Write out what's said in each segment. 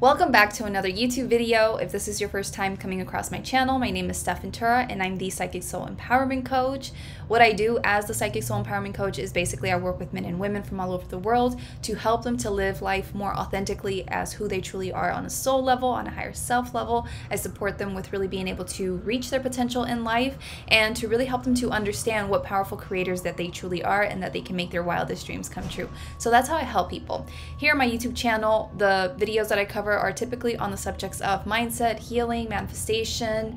Welcome back to another YouTube video. If this is your first time coming across my channel, my name is Stef Ventura and I'm the Psychic Soul Empowerment Coach. What I do as the Psychic Soul Empowerment Coach is basically I work with men and women from all over the world to help them to live life more authentically as who they truly are on a soul level, on a higher self level. I support them with really being able to reach their potential in life and to really help them to understand what powerful creators that they truly are and that they can make their wildest dreams come true. So that's how I help people. Here on my YouTube channel, the videos that I cover are typically on the subjects of mindset, healing, manifestation,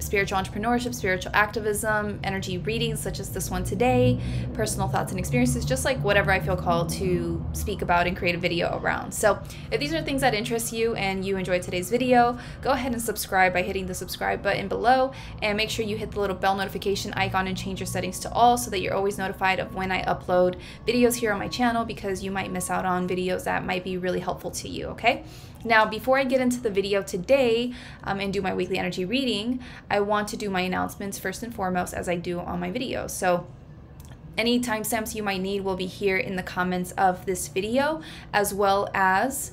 spiritual entrepreneurship, spiritual activism, energy readings such as this one today, personal thoughts and experiences, just like whatever I feel called to speak about and create a video around. So if these are things that interest you and you enjoyed today's video, go ahead and subscribe by hitting the subscribe button below, and make sure you hit the little bell notification icon and change your settings to all so that you're always notified of when I upload videos here on my channel, because you might miss out on videos that might be really helpful to you, okay? Now, before I get into the video today and do my weekly energy reading, I want to do my announcements first and foremost, as I do on my videos. So any timestamps you might need will be here in the comments of this video, as well as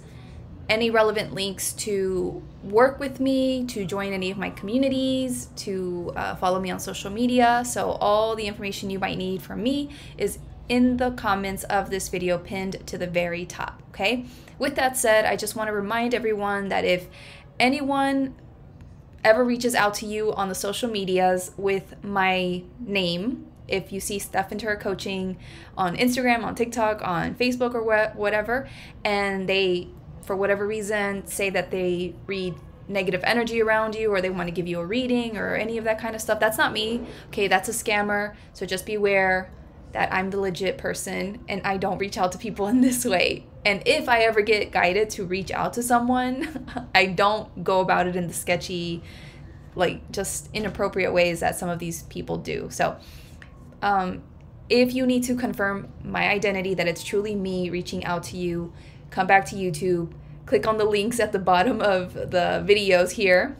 any relevant links to work with me, to join any of my communities, to follow me on social media. So all the information you might need from me is in the comments of this video pinned to the very top, okay? With that said, I just want to remind everyone that if anyone ever reaches out to you on the social medias with my name, if you see Stef Ventura Coaching on Instagram, on TikTok, on Facebook, or whatever, and they, for whatever reason, say that they read negative energy around you, or they want to give you a reading or any of that kind of stuff, that's not me, okay? That's a scammer, so just beware that I'm the legit person and I don't reach out to people in this way. And if I ever get guided to reach out to someone, I don't go about it in the sketchy, like just inappropriate ways that some of these people do. So if you need to confirm my identity, that it's truly me reaching out to you, come back to YouTube, click on the links at the bottom of the videos here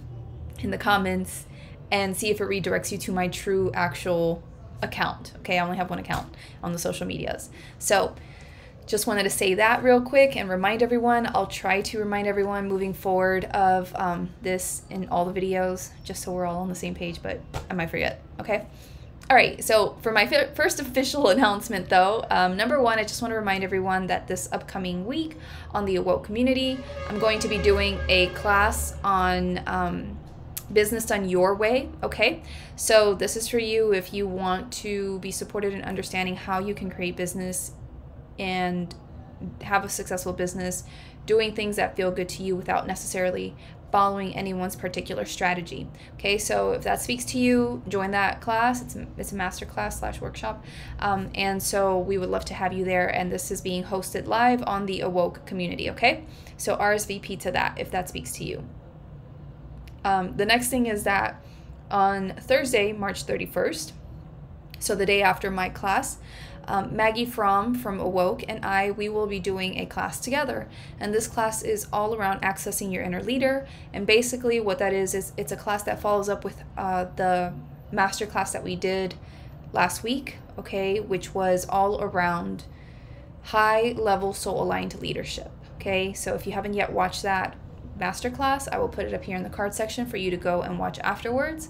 in the comments, and see if it redirects you to my true actual account. Okay, I only have one account on the social medias. So just wanted to say that real quick and remind everyone. I'll try to remind everyone moving forward of this in all the videos, just so we're all on the same page, but I might forget, okay? All right, so for my first official announcement though, number one, I just want to remind everyone that this upcoming week on the Awoke community, I'm going to be doing a class on business done your way, okay? So this is for you if you want to be supported in understanding how you can create business and have a successful business doing things that feel good to you without necessarily following anyone's particular strategy, okay? So if that speaks to you, join that class. It's a master class slash workshop, and so we would love to have you there, and this is being hosted live on the Awoke community, okay? So RSVP to that if that speaks to you. The next thing is that on Thursday, March 31st, so the day after my class, Maggie Fromm from Awoke and we will be doing a class together. And this class is all around accessing your inner leader. And basically what that is it's a class that follows up with the masterclass that we did last week, okay, which was all around high-level soul-aligned leadership, okay? So if you haven't yet watched that masterclass, I will put it up here in the card section for you to go and watch afterwards.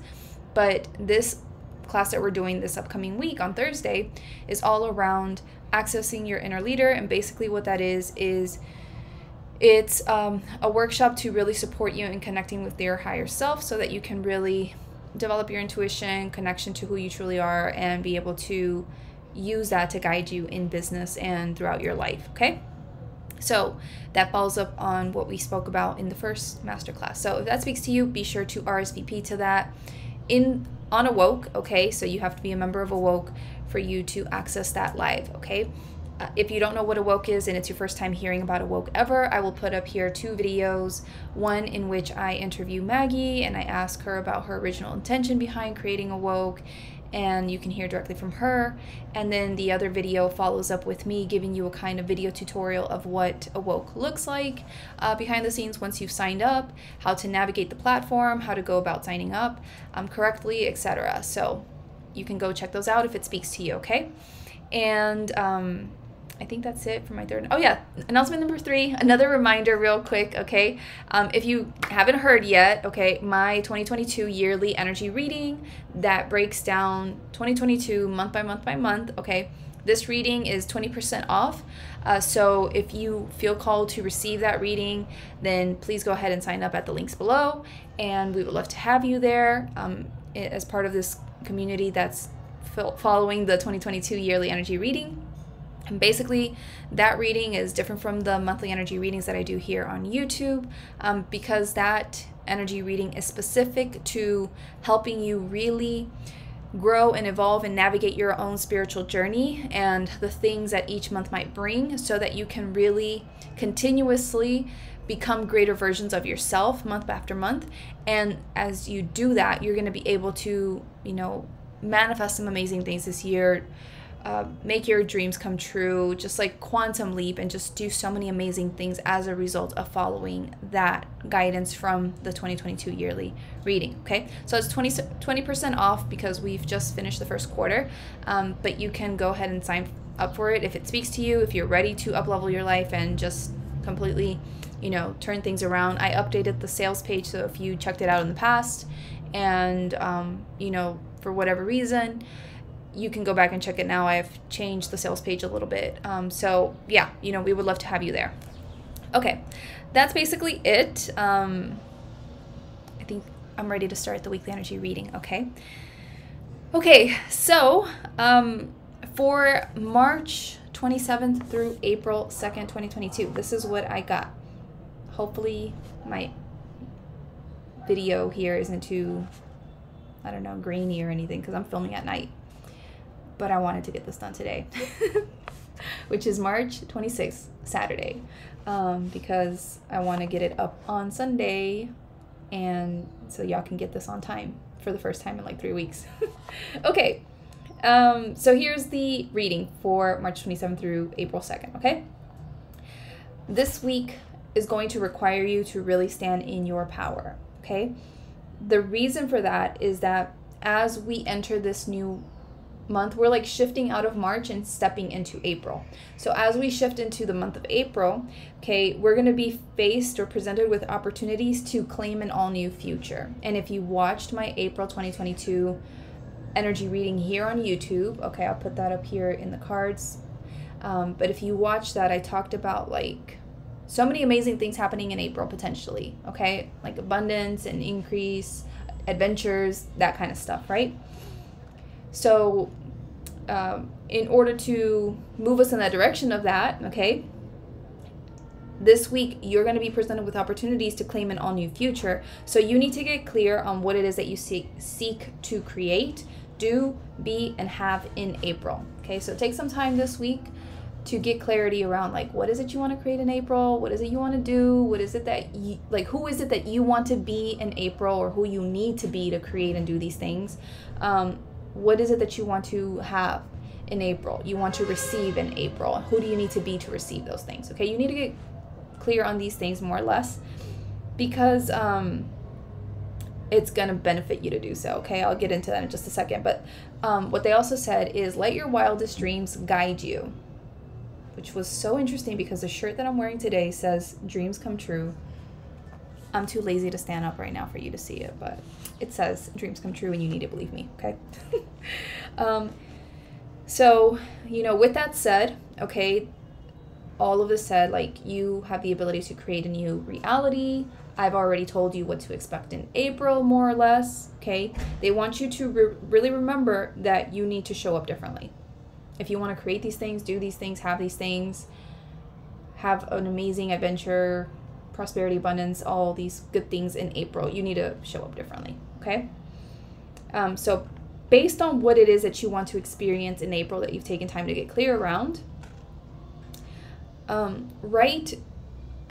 But this class that we're doing this upcoming week on Thursday is all around accessing your inner leader, and basically what that is it's a workshop to really support you in connecting with your higher self so that you can really develop your intuition, connection to who you truly are, and be able to use that to guide you in business and throughout your life, okay? So that follows up on what we spoke about in the first masterclass. So if that speaks to you, be sure to RSVP to that on Awoke, okay? So you have to be a member of Awoke for you to access that live, okay? If you don't know what Awoke is and it's your first time hearing about Awoke ever, I will put up here two videos, one in which I interview Maggie and I ask her about her original intention behind creating Awoke, and you can hear directly from her. And then the other video follows up with me giving you a kind of video tutorial of what Awoke looks like behind the scenes once you've signed up, how to navigate the platform, how to go about signing up correctly, etc. So you can go check those out if it speaks to you, okay? And I think that's it for my third. Oh yeah, announcement number 3, another reminder real quick, okay? If you haven't heard yet, okay, my 2022 yearly energy reading that breaks down 2022 month by month by month, okay? This reading is 20% off. So if you feel called to receive that reading, then please go ahead and sign up at the links below. And we would love to have you there as part of this community that's following the 2022 yearly energy reading. And basically, that reading is different from the monthly energy readings that I do here on YouTube because that energy reading is specific to helping you really grow and evolve and navigate your own spiritual journey and the things that each month might bring, so that you can really continuously become greater versions of yourself month after month. And as you do that, you're going to be able to, you know, manifest some amazing things this year, make your dreams come true, just like quantum leap, and just do so many amazing things as a result of following that guidance from the 2022 yearly reading, okay? So it's 20% off because we've just finished the first quarter, but you can go ahead and sign up for it if it speaks to you, if you're ready to up-level your life and just completely, you know, turn things around. I updated the sales page, so if you checked it out in the past and, you know, for whatever reason, you can go back and check it now. I've changed the sales page a little bit. So yeah, you know, we would love to have you there. Okay, that's basically it. I think I'm ready to start the weekly energy reading, okay? Okay, so for March 27th through April 2nd, 2022, this is what I got. Hopefully my video here isn't too, I don't know, grainy or anything, because I'm filming at night. But I wanted to get this done today, which is March 26th, Saturday, because I want to get it up on Sunday, and so y'all can get this on time for the first time in like 3 weeks. Okay, so here's the reading for March 27th through April 2nd, okay? This week is going to require you to really stand in your power, okay? The reason for that is that as we enter this new month, we're like shifting out of March and stepping into April. So as we shift into the month of April, okay, we're going to be faced or presented with opportunities to claim an all new future. And if you watched my April 2022 energy reading here on YouTube, okay, I'll put that up here in the cards. But if you watch that, I talked about like so many amazing things happening in April potentially, okay, like abundance and increase, adventures, that kind of stuff, right? So in order to move us in that direction of that, okay, this week you're going to be presented with opportunities to claim an all-new future. So you need to get clear on what it is that you seek to create, do, be, and have in April. Okay, so take some time this week to get clarity around like what is it you want to create in April, what is it you want to do, what is it that you, like who is it that you want to be in April, or who you need to be to create and do these things. What is it that you want to have in April? You want to receive in April? Who do you need to be to receive those things? Okay, you need to get clear on these things more or less, because it's going to benefit you to do so, okay? I'll get into that in just a second. But what they also said is let your wildest dreams guide you, which was so interesting because the shirt that I'm wearing today says dreams come true. I'm too lazy to stand up right now for you to see it, but it says dreams come true and you need to believe me, okay? So, you know, with that said, okay, all of this said, like you have the ability to create a new reality. I've already told you what to expect in April, more or less, okay? They want you to really remember that you need to show up differently. If you want to create these things, do these things, have these things, have an amazing adventure, prosperity, abundance, all these good things in April, you need to show up differently, okay? So based on what it is that you want to experience in April that you've taken time to get clear around, write,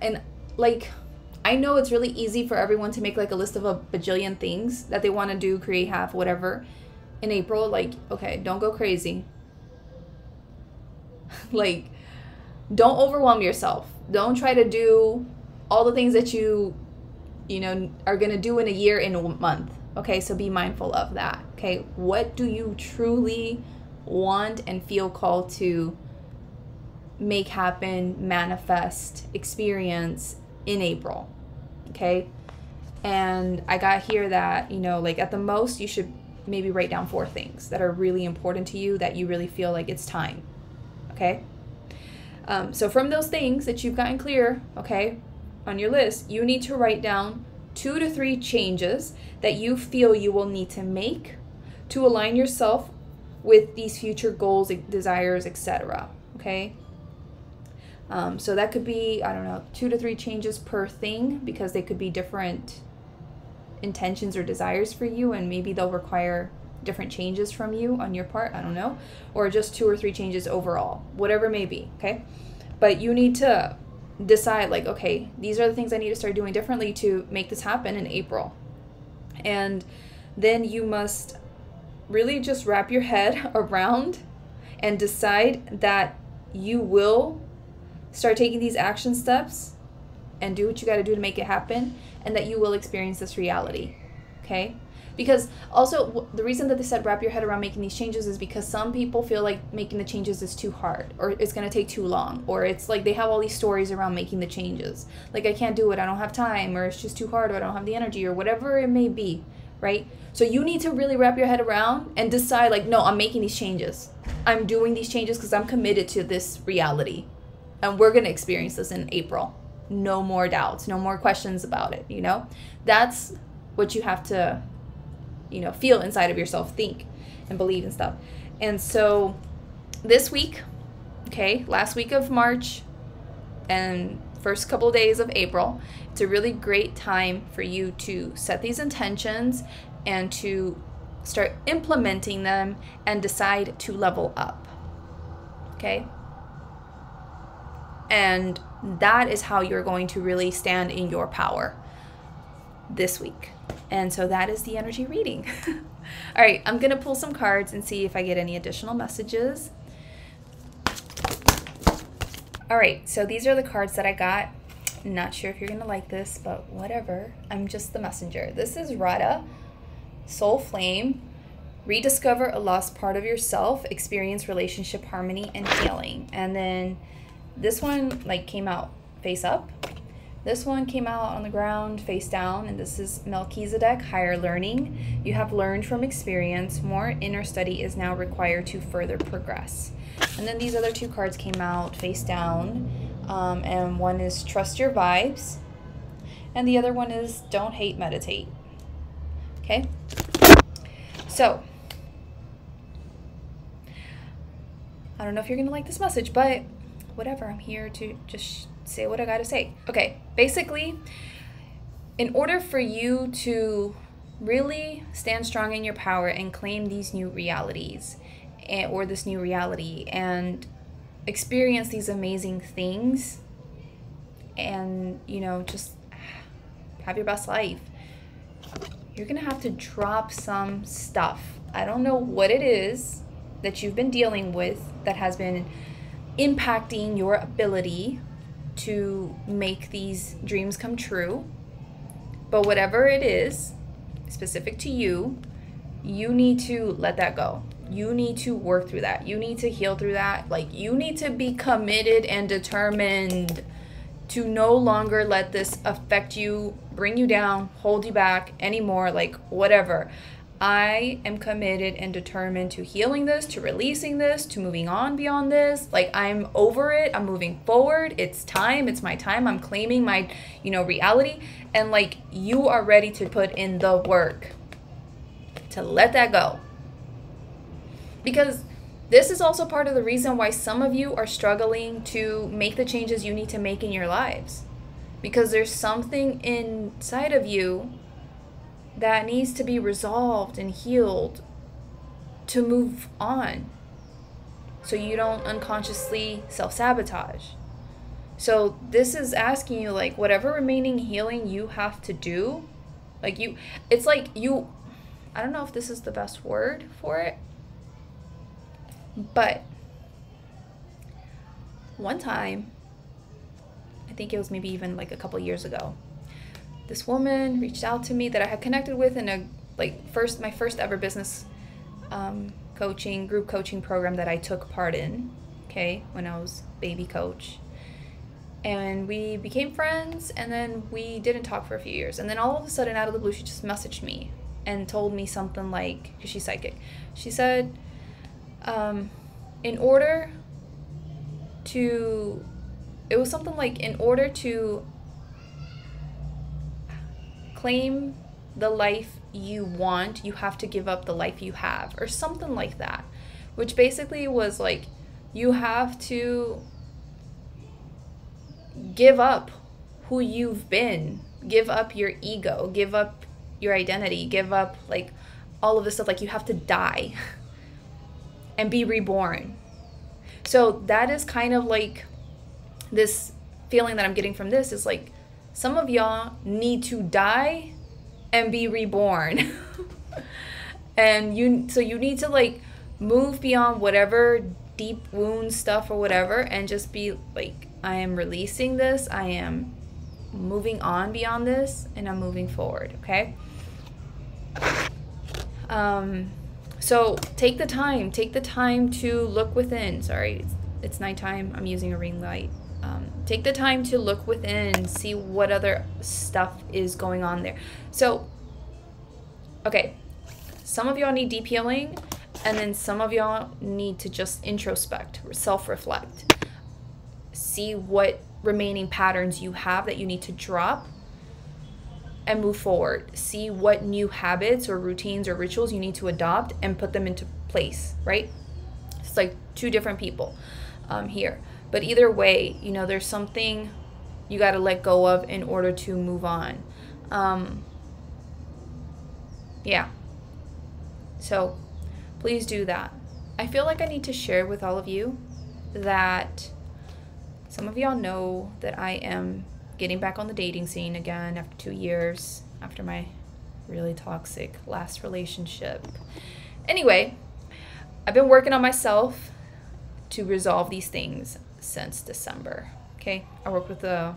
and like, I know it's really easy for everyone to make like a list of a bajillion things that they want to do, create, have, whatever in April. Like, okay, don't go crazy. Like, don't overwhelm yourself. Don't try to do all the things that you know, are going to do in a year, in a month. Okay, so be mindful of that. Okay, what do you truly want and feel called to make happen, manifest, experience in April, okay? And I got here that, you know, like at the most you should maybe write down 4 things that are really important to you, that you really feel like it's time, okay? So from those things that you've gotten clear, okay, on your list, you need to write down 2 to 3 changes that you feel you will need to make to align yourself with these future goals, desires, etc. Okay? So that could be, I don't know, 2 to 3 changes per thing, because they could be different intentions or desires for you, and maybe they'll require different changes from you on your part, I don't know, or just 2 or 3 changes overall, whatever it may be, okay? But you need to decide, like, okay, these are the things I need to start doing differently to make this happen in April. And then you must really just wrap your head around and decide that you will start taking these action steps and do what you got to do to make it happen, and that you will experience this reality, okay? Because also, the reason that they said wrap your head around making these changes is because some people feel like making the changes is too hard, or it's going to take too long, or it's like they have all these stories around making the changes. Like, I can't do it, I don't have time, or it's just too hard, or I don't have the energy, or whatever it may be, right? So you need to really wrap your head around and decide, like, no, I'm making these changes. I'm doing these changes because I'm committed to this reality. And we're going to experience this in April. No more doubts, no more questions about it, you know? That's what you have to, you know, feel inside of yourself, think and believe and stuff. And so this week, okay, last week of March and first couple of days of April, it's a really great time for you to set these intentions and to start implementing them and decide to level up, okay? And that is how you're going to really stand in your power this week. And so that is the energy reading. All right, I'm going to pull some cards and see if I get any additional messages. All right, so these are the cards that I got. I'm not sure if you're going to like this, but whatever. I'm just the messenger. This is Radha, Soul Flame. Rediscover a lost part of yourself, experience relationship harmony and healing. And then this one, like, came out face up. This one came out on the ground face down, and this is Melchizedek, higher learning. You have learned from experience. More inner study is now required to further progress. And then these other 2 cards came out face down, and one is trust your vibes, and the other one is don't hate, meditate. Okay? So, I don't know if you're gonna like this message, but whatever, I'm here to just say what I gotta say. Okay, basically, in order for you to really stand strong in your power and claim these new realities, or this new reality, and experience these amazing things, and, you know, just have your best life, you're gonna have to drop some stuff. I don't know what it is that you've been dealing with that has been impacting your ability to make these dreams come true, but whatever it is specific to you, you need to let that go. You need to work through that. You need to heal through that. Like, you need to be committed and determined to no longer let this affect you, bring you down, hold you back anymore, like, whatever. I am committed and determined to healing this, to releasing this, to moving on beyond this. Like, I'm over it. I'm moving forward. It's time. It's my time. I'm claiming my, you know, reality. And, like, you are ready to put in the work to let that go. Because this is also part of the reason why some of you are struggling to make the changes you need to make in your lives. Because there's something inside of you that needs to be resolved and healed to move on, so you don't unconsciously self-sabotage. So this is asking you, like, whatever remaining healing you have to do, like, you, it's like you, I don't know if this is the best word for it, but one time, I think it was maybe even like a couple years ago, this woman reached out to me that I had connected with in a, like, my first ever business coaching, group coaching program that I took part in. 5K when I was baby coach. And we became friends, and then we didn't talk for a few years. And then all of a sudden, out of the blue, she just messaged me and told me something like, because she's psychic. She said, in order to, it was something like, in order to claim the life you want, you have to give up the life you have, or something like that. Which basically was like, you have to give up who you've been, give up your ego, give up your identity, give up like all of this stuff. Like, you have to die and be reborn. So that is kind of like this feeling that I'm getting from this is like, some of y'all need to die and be reborn. And you need to like move beyond whatever deep wound stuff or whatever, and just be like, I am releasing this, I am moving on beyond this, and I'm moving forward. Okay, so take the time to look within. Sorry, it's nighttime, I'm using a ring light. Take the time to look within, see what other stuff is going on there. So, okay, some of y'all need deep healing, and then some of y'all need to just introspect, self-reflect, see what remaining patterns you have that you need to drop and move forward. See what new habits or routines or rituals you need to adopt and put them into place, right? It's like two different people here. But either way, you know, there's something you got to let go of in order to move on. Yeah. So please do that. I feel like I need to share with all of you that some of y'all know that I am getting back on the dating scene again after 2 years, after my really toxic last relationship. Anyway, I've been working on myself to resolve these things since December. Okay, I worked with a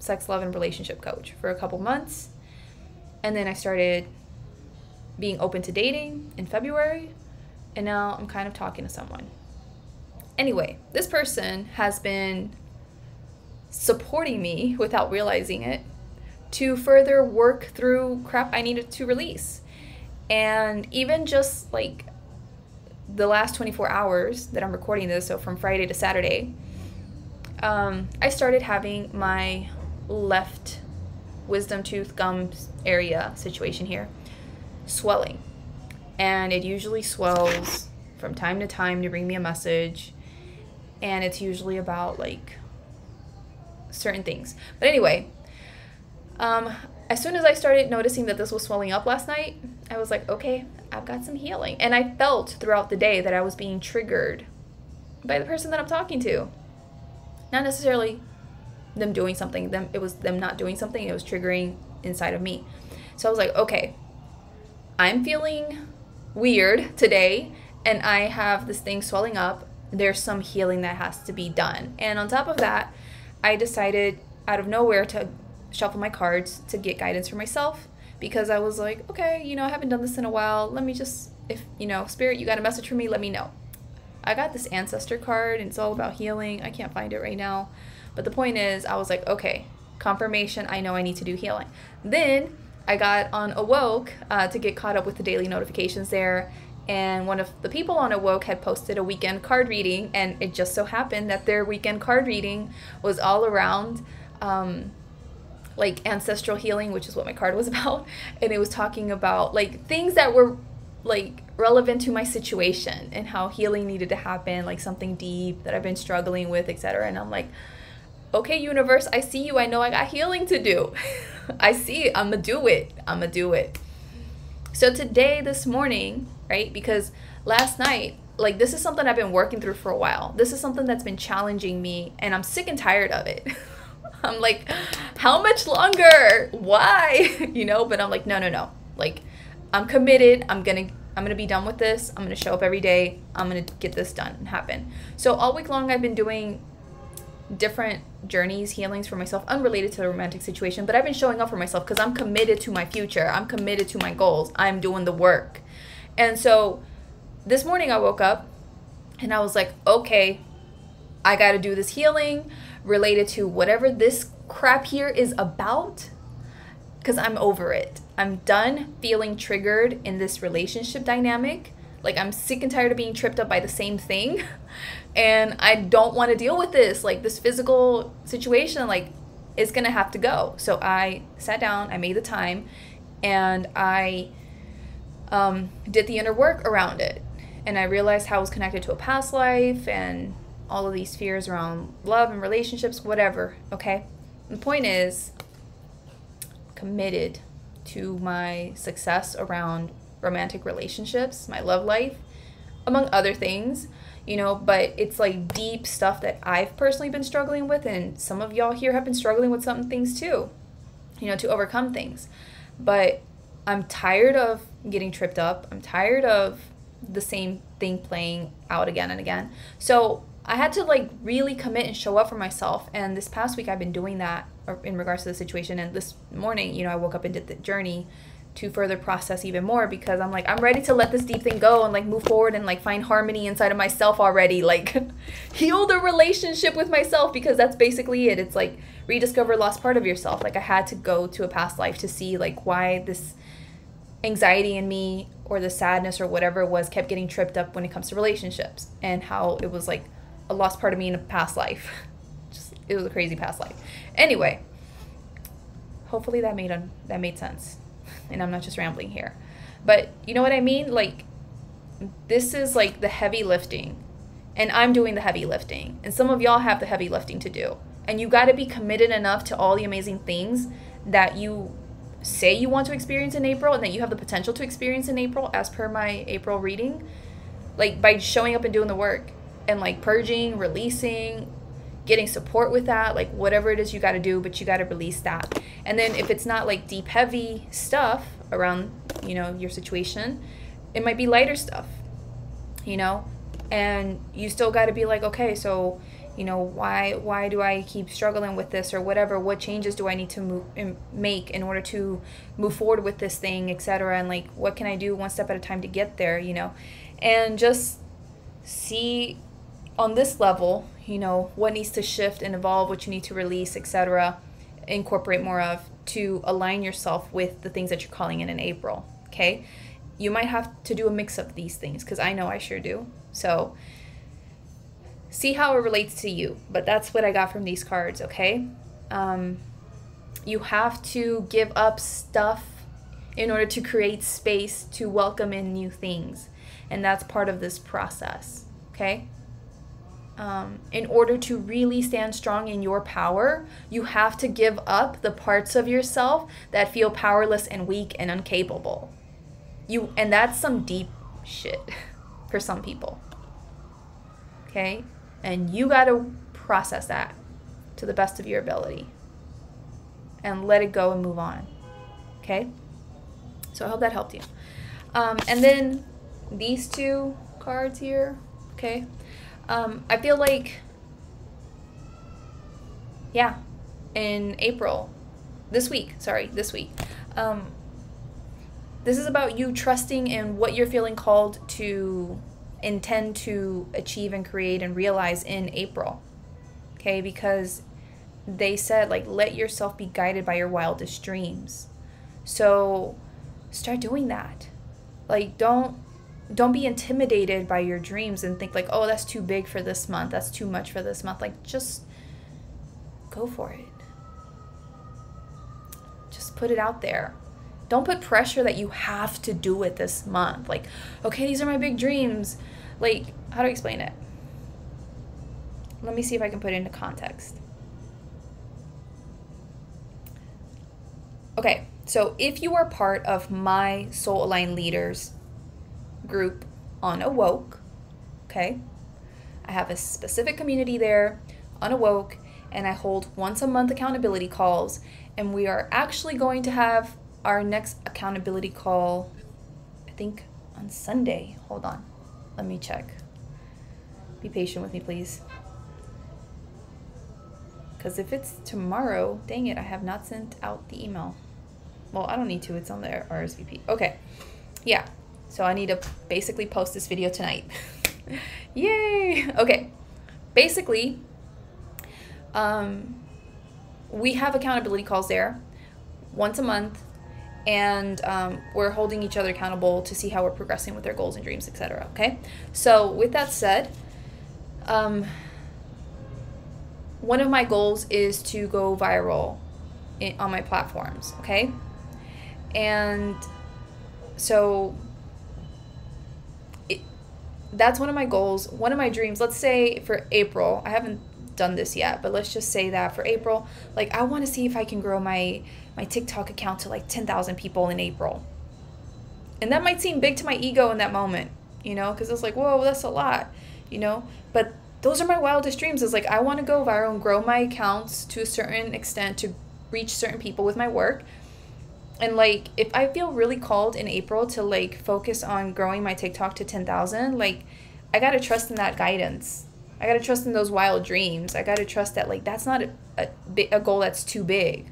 sex, love, and relationship coach for a couple months, and then I started being open to dating in February, and now I'm kind of talking to someone. Anyway, this person has been supporting me without realizing it to further work through crap I needed to release. And even just like the last 24 hours that I'm recording this, so from Friday to Saturday, I started having my left wisdom tooth gum area situation here swelling, and it usually swells from time to time to bring me a message, and it's usually about like certain things. But anyway, as soon as I started noticing that this was swelling up last night, I was like, okay, I've got some healing. And I felt throughout the day that I was being triggered by the person that I'm talking to. Not necessarily them doing something. It was them not doing something. It was triggering inside of me. So I was like, okay, I'm feeling weird today, and I have this thing swelling up. There's some healing that has to be done. And on top of that, I decided out of nowhere to shuffle my cards to get guidance for myself, because I was like, okay, you know, I haven't done this in a while. Let me just, if, you know, spirit, you got a message for me, let me know. I got this ancestor card, and it's all about healing. I can't find it right now. But the point is, I was like, okay, confirmation, I know I need to do healing. Then I got on Awoke to get caught up with the daily notifications there. And one of the people on Awoke had posted a weekend card reading, and it just so happened that their weekend card reading was all around like ancestral healing, which is what my card was about. And it was talking about like things that were like relevant to my situation and how healing needed to happen, like something deep that I've been struggling with, etc. And I'm like, okay, universe, I see you. I know I got healing to do. I see it. I'm gonna do it. So today, this morning, right? Because last night, like, this is something I've been working through for a while. This is something that's been challenging me, and I'm sick and tired of it. I'm like, how much longer? Why? You know, but I'm like, no. Like, I'm committed. I'm gonna be done with this. I'm gonna show up every day. I'm gonna get this done and happen. So all week long, I've been doing different journeys, healings for myself, unrelated to the romantic situation, but I've been showing up for myself because I'm committed to my future. I'm committed to my goals. I'm doing the work. And so this morning I woke up and I was like, okay, I got to do this healing related to whatever this crap here is about, because I'm over it. I'm done feeling triggered in this relationship dynamic. Like, I'm sick and tired of being tripped up by the same thing. And I don't want to deal with this. Like, this physical situation, like, it's going to have to go. So I sat down, I made the time, and I did the inner work around it. And I realized how it was connected to a past life and all of these fears around love and relationships, whatever, okay? The point is, I'm committed to my success around romantic relationships, my love life, among other things, you know, but it's like deep stuff that I've personally been struggling with, and some of y'all here have been struggling with some things too, you know, to overcome things. But I'm tired of getting tripped up. I'm tired of the same thing playing out again and again. So I had to like really commit and show up for myself, and this past week I've been doing that in regards to the situation. And this morning, you know, I woke up and did the journey to further process even more, because I'm like, I'm ready to let this deep thing go and like move forward and like find harmony inside of myself already, like heal the relationship with myself, because that's basically it. It's like rediscover a lost part of yourself. Like, I had to go to a past life to see like why this anxiety in me or the sadness or whatever it was kept getting tripped up when it comes to relationships, and how it was like a lost part of me in a past life. Just, it was a crazy past life. Anyway, hopefully that made sense. And I'm not just rambling here, but you know what I mean? Like, this is like the heavy lifting, and I'm doing the heavy lifting, and some of y'all have the heavy lifting to do, and you got to be committed enough to all the amazing things that you say you want to experience in April, and that you have the potential to experience in April, as per my April reading, like by showing up and doing the work and like purging, releasing, getting support with that, like whatever it is you got to do, but you got to release that. And then if it's not like deep, heavy stuff around, you know, your situation, it might be lighter stuff, you know, and you still got to be like, okay, so, you know, why do I keep struggling with this or whatever? What changes do I need to make in order to move forward with this thing, etc.? And like, what can I do one step at a time to get there, you know? And just see on this level, you know, what needs to shift and evolve, what you need to release, etc., incorporate more of, to align yourself with the things that you're calling in April, okay? You might have to do a mix of these things, because I know I sure do. So see how it relates to you, but that's what I got from these cards, okay? You have to give up stuff in order to create space to welcome in new things, and that's part of this process, okay? In order to really stand strong in your power, you have to give up the parts of yourself that feel powerless and weak and incapable. And that's some deep shit for some people. Okay? And you got to process that to the best of your ability and let it go and move on. Okay? So I hope that helped you. And then these two cards here, okay? I feel like, yeah, in April, this week, this is about you trusting in what you're feeling called to intend to achieve and create and realize in April, okay? Because they said, like, let yourself be guided by your wildest dreams. So start doing that. Like, don't be intimidated by your dreams and think like, oh, that's too big for this month, that's too much for this month. Like, just go for it. Just put it out there. Don't put pressure that you have to do it this month. Like, okay, these are my big dreams. Like, how do I explain it? Let me see if I can put it into context. Okay, so if you are part of my Soul Aligned Leaders group on Awoke, okay, I have a specific community there on Awoke, and I hold once a month accountability calls, and we are actually going to have our next accountability call, I think, on Sunday. Hold on, let me check. Be patient with me, please, because if it's tomorrow, dang it, I have not sent out the email. Well, I don't need to, it's on the RSVP. okay, yeah. So I need to basically post this video tonight. Yay! Okay, basically, we have accountability calls there once a month, and we're holding each other accountable to see how we're progressing with their goals and dreams, etc. Okay, so with that said, one of my goals is to go viral on my platforms, okay? And so that's one of my goals, one of my dreams. Let's say for April, I haven't done this yet, but let's just say that for April, like, I want to see if I can grow my TikTok account to like 10,000 people in April. And that might seem big to my ego in that moment, you know, because it's like, whoa, that's a lot, you know, but those are my wildest dreams. It's like, I want to go viral and grow my accounts to a certain extent to reach certain people with my work. And like, if I feel really called in April to like focus on growing my TikTok to 10,000, like, I got to trust in that guidance. I got to trust in those wild dreams. I got to trust that, like, that's not a goal that's too big,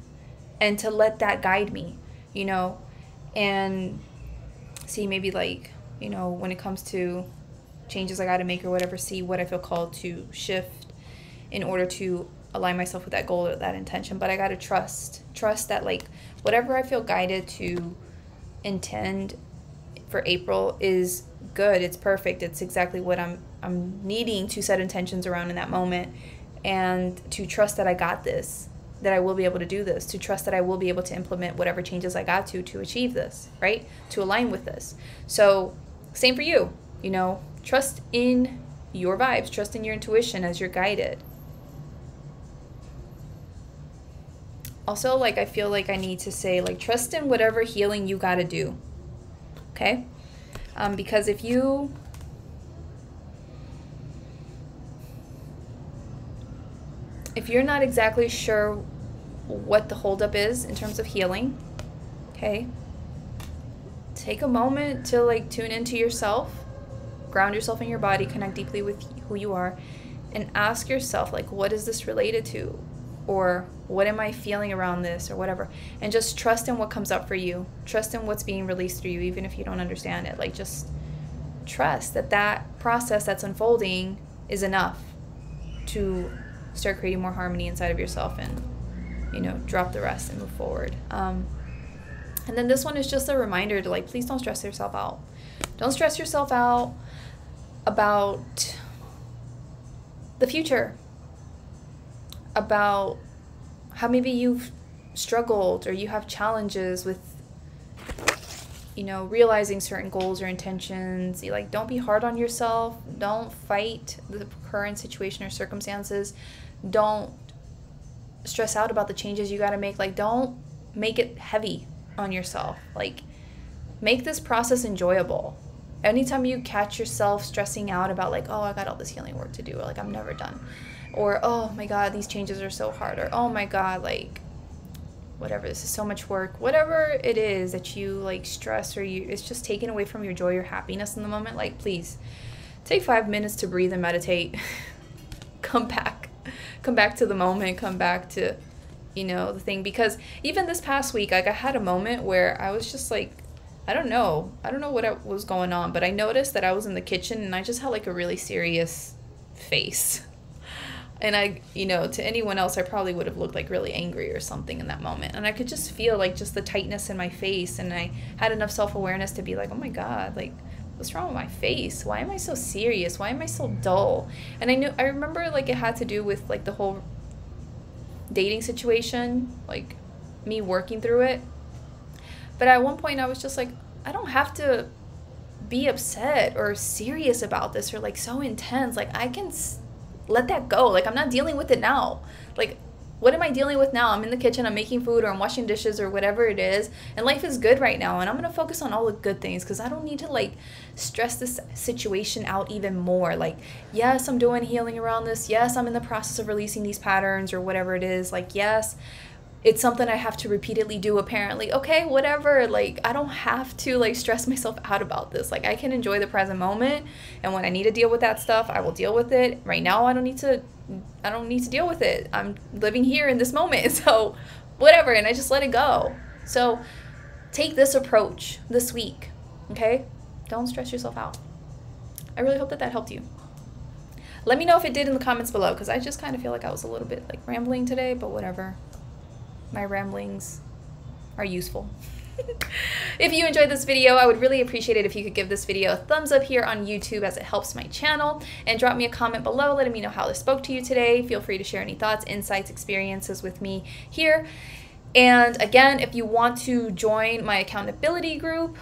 and to let that guide me, you know, and see, maybe, like, you know, when it comes to changes I got to make or whatever, see what I feel called to shift in order to align myself with that goal or that intention. But I got to trust that, like, whatever I feel guided to intend for April is good. It's perfect. It's exactly what I'm needing to set intentions around in that moment, and to trust that I got this, that I will be able to do this, to trust that I will be able to implement whatever changes I got to achieve this, right? To align with this. So same for you, you know, trust in your vibes, trust in your intuition as you're guided. Also, like, I feel like I need to say, like, trust in whatever healing you got to do, okay? Because if you... if you're not exactly sure what the holdup is in terms of healing, okay, take a moment to, like, tune into yourself, ground yourself in your body, connect deeply with who you are, and ask yourself, like, what is this related to? Or what am I feeling around this, or whatever? And just trust in what comes up for you. Trust in what's being released through you, even if you don't understand it. Like, just trust that that process that's unfolding is enough to start creating more harmony inside of yourself, and, you know, drop the rest and move forward. And then this one is just a reminder to, like, please don't stress yourself out. Don't stress yourself out about the future, about how maybe you've struggled or you have challenges with, you know, realizing certain goals or intentions. You, like, don't be hard on yourself. Don't fight the current situation or circumstances. Don't stress out about the changes you got to make. Like, don't make it heavy on yourself. Like, make this process enjoyable. Anytime you catch yourself stressing out about, like, oh, I got all this healing work to do, or, like, I'm never done, or, oh my God, these changes are so hard, or, oh my God, like, whatever, this is so much work, whatever it is that you, like, stress, or you, it's just taken away from your joy or happiness in the moment. Like, please take 5 minutes to breathe and meditate. come back to the moment, come back to, you know, the thing. Because even this past week, like, I had a moment where I was just like, I don't know what was going on, but I noticed that I was in the kitchen and I just had, like, a really serious face. And I, you know, to anyone else, I probably would have looked, like, really angry or something in that moment. And I could just feel, like, just the tightness in my face. And I had enough self-awareness to be like, oh my God, like, what's wrong with my face? Why am I so serious? Why am I so dull? And I remember, like, it had to do with, like, the whole dating situation, like, me working through it. But at one point I was just like, I don't have to be upset or serious about this, or, like, so intense. Like, I can let that go. Like, I'm not dealing with it now. Like, what am I dealing with now? I'm in the kitchen, I'm making food, or I'm washing dishes, or whatever it is, and life is good right now, and I'm gonna focus on all the good things, because I don't need to, like, stress this situation out even more. Like, yes, I'm doing healing around this, yes, I'm in the process of releasing these patterns, or whatever it is, like, yes, it's something I have to repeatedly do apparently, okay, whatever. Like, I don't have to, like, stress myself out about this. Like, I can enjoy the present moment, and when I need to deal with that stuff, I will deal with it. Right now, I don't need to deal with it. I'm living here in this moment, so whatever, and I just let it go. So take this approach this week, okay? Don't stress yourself out. I really hope that helped you. Let me know if it did in the comments below, because I just kind of feel like I was a little bit like rambling today, but whatever. My ramblings are useful. If you enjoyed this video, I would really appreciate it if you could give this video a thumbs up here on YouTube, as it helps my channel, and drop me a comment below letting me know how this spoke to you today. Feel free to share any thoughts, insights, experiences with me here. And again, if you want to join my accountability group,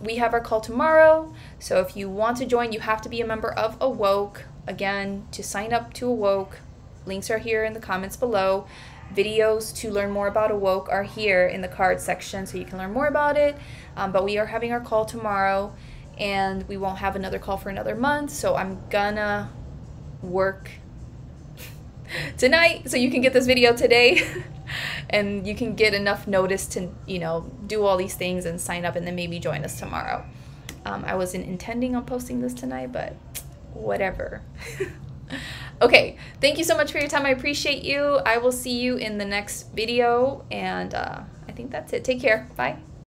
we have our call tomorrow. So if you want to join, you have to be a member of Awoke. Again, to sign up to Awoke, links are here in the comments below. Videos to learn more about Awoke are here in the card section, so you can learn more about it. But we are having our call tomorrow, and we won't have another call for another month. So I'm gonna work tonight so you can get this video today and you can get enough notice to, you know, do all these things and sign up, and then maybe join us tomorrow. I wasn't intending on posting this tonight, but whatever. Okay, thank you so much for your time. I appreciate you. I will see you in the next video, and I think that's it. Take care. Bye.